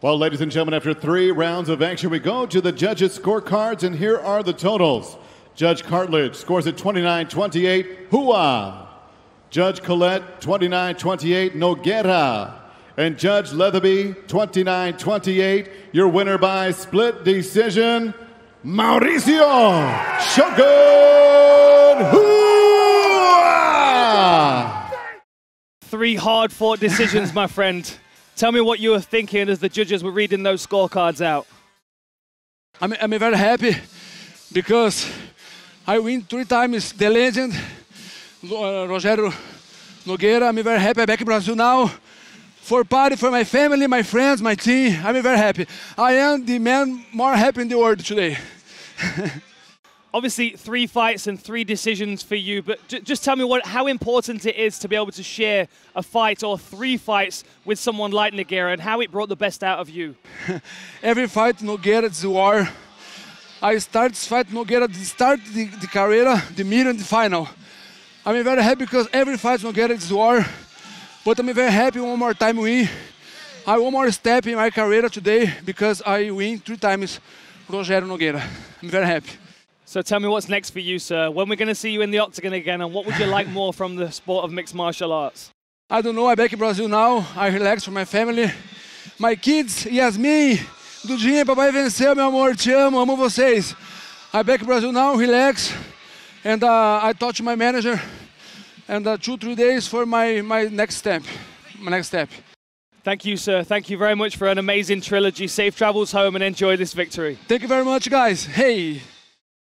Well, ladies and gentlemen, after 3 rounds of action, we go to the judges' scorecards, and here are the totals. Judge Cartledge scores at 29-28, Hua. Judge Collette, 29-28, Nogueira. And Judge Leatherby, 29-28. Your winner by split decision, Mauricio Shogun Hua! 3 hard-fought decisions, my friend. Tell me what you were thinking as the judges were reading those scorecards out. I'm very happy because I win 3 times the legend, Rogério Nogueira. I'm very happy. I'm back in Brazil now for party, for my family, my friends, my team. I'm very happy. I am the man more happy in the world today. Obviously, 3 fights and 3 decisions for you, but just tell me how important it is to be able to share a fight or 3 fights with someone like Nogueira and how it brought the best out of you. Every fight, Nogueira is a war. I start this fight, Nogueira start the carrera, the middle and the final. I'm very happy because every fight, Nogueira is a war, but I'm very happy one more time win. I one more step in my carrera today because I win 3 times Rogério Nogueira. I'm very happy. So tell me what's next for you, sir. When we're going to see you in the octagon again, and what would you like more from the sport of mixed martial arts? I don't know. I'm back in Brazil now. I relax with my family. My kids, Yasmin, Dudinha, papai venceu, meu amor, te amo, amo vocês. I'm back in Brazil now, relax. And I talk to my manager. And 2-3 days for my next step. Thank you, sir. Thank you very much for an amazing trilogy. Safe travels home and enjoy this victory. Thank you very much, guys. Hey.